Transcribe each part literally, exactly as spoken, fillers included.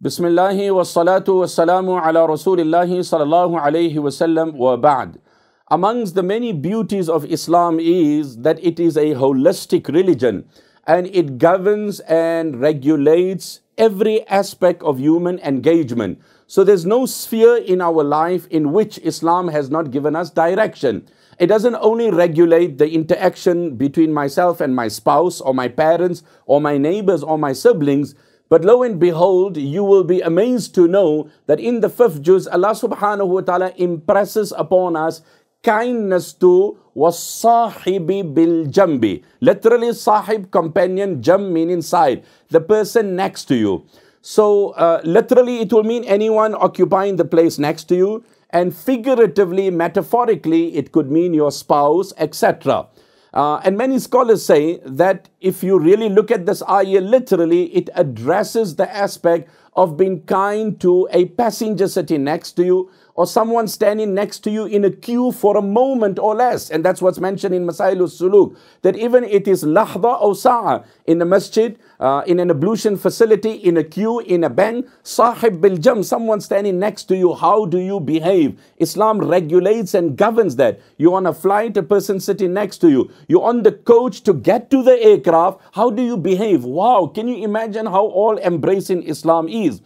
Bismillahi wa salatu wa salamu ala rasulillahi sallallahu alayhi wa sallam wa wa. Amongst the many beauties of Islam is that it is a holistic religion and it governs and regulates every aspect of human engagement. So there's no sphere in our life in which Islam has not given us direction. It doesn't only regulate the interaction between myself and my spouse or my parents or my neighbors or my siblings. But lo and behold, you will be amazed to know that in the fifth juz, Allah subhanahu wa ta'ala impresses upon us kindness to was sahibi bil jambi. Literally, sahib, companion, jamb meaning side, the person next to you. So, uh, literally, it will mean anyone occupying the place next to you. And figuratively, metaphorically, it could mean your spouse, et cetera. Uh, and many scholars say that if you really look at this ayah literally, it addresses the aspect of being kind to a passenger sitting next to you or someone standing next to you in a queue for a moment or less. And that's what's mentioned in Masailu Suluk, that even it is lahda or Sa'a in the masjid, uh, in an ablution facility, in a queue, in a bank, sahib bil jamb, someone standing next to you, how do you behave? Islam regulates and governs that. You're on a flight, a person sitting next to you. You're on the coach to get to the aircraft, how do you behave? Wow, can you imagine how all-embracing Islam is?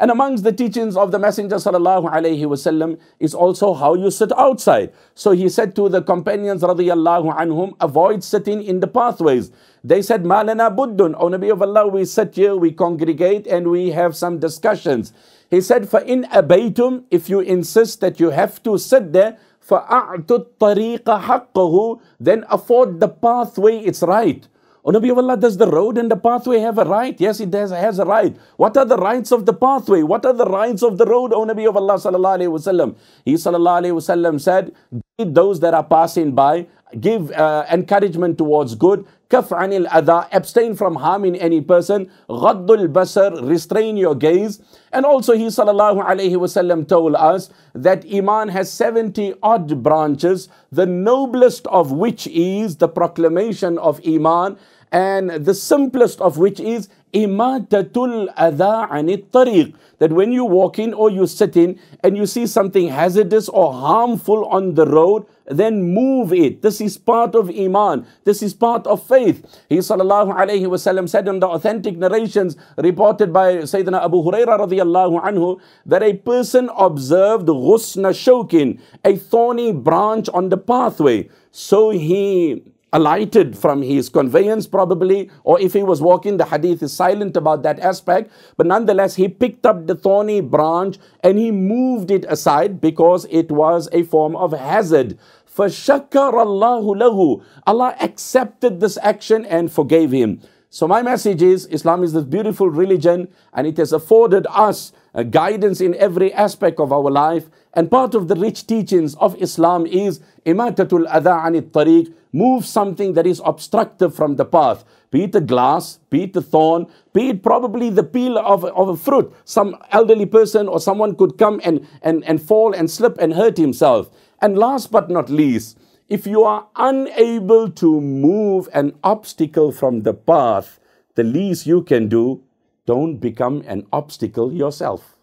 And amongst the teachings of the Messenger sallallahu alayhi wasallam is also how you sit outside. So he said to the companions radiyallahu anhum, avoid sitting in the pathways. They said, Malana buddun, O Nabi of Allah, we sit here, we congregate and we have some discussions. He said, fa in baitum, if you insist that you have to sit there, fa a'tu at-tariqa haqqahu, then afford the pathway its right. O Nabi of Allah, does the road and the pathway have a right? Yes, it does, has a right. What are the rights of the pathway? What are the rights of the road, O Nabi of Allah sallallahu alayhi wasallam? He sallallahu alayhi wasallam said, give those that are passing by, give uh, encouragement towards good, kaf anil adha, abstain from harming any person, ghadul basar, restrain your gaze. And also he sallallahu alayhi wasallam told us that iman has seventy odd branches, the noblest of which is the proclamation of iman, and the simplest of which is imatatul adha ani tariq, that when you walk in or you sit in and you see something hazardous or harmful on the road, then move it. This is part of iman. This is part of faith. He sallallahu alayhi wasallam said in the authentic narrations reported by Sayyidina Abu Huraira radhiyallahu anhu that a person observed ghusna shokin, a thorny branch on the pathway. So he alighted from his conveyance probably, or if he was walking, the hadith is silent about that aspect, but nonetheless he picked up the thorny branch and he moved it aside because it was a form of hazard. Fa shakarallahu lahu, Allah accepted this action and forgave him. So my message is, Islam is this beautiful religion and it has afforded us a guidance in every aspect of our life. And part of the rich teachings of Islam is imatatul adha ani tariq, move something that is obstructive from the path, be it a glass, be it a thorn, be it probably the peel of, of a fruit. Some elderly person or someone could come and, and, and fall and slip and hurt himself. And last but not least, if you are unable to move an obstacle from the path, the least you can do, don't become an obstacle yourself.